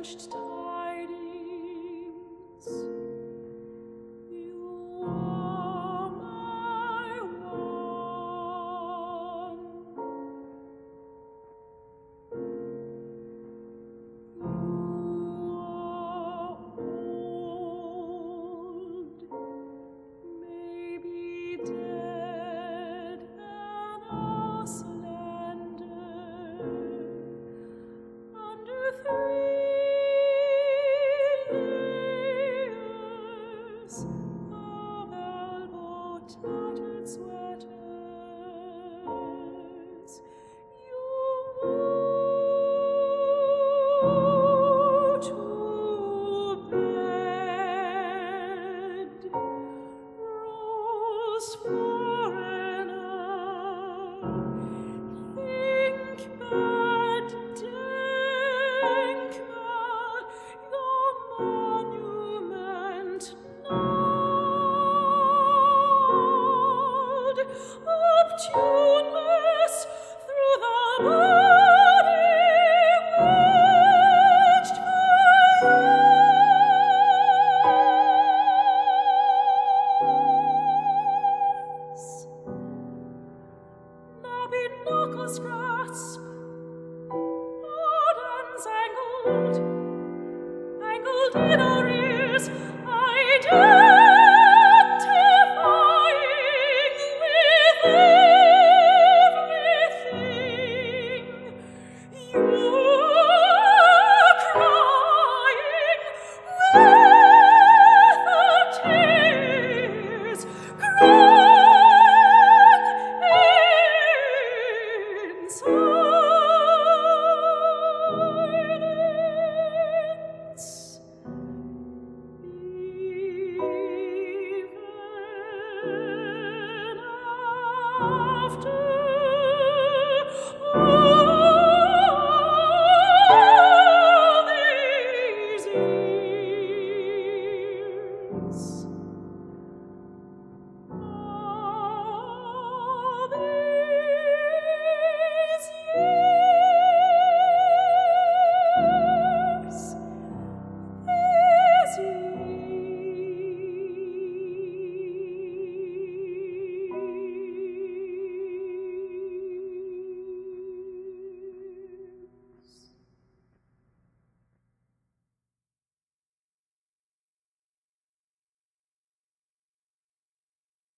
Grasp, hard and tangled in our ears, I do.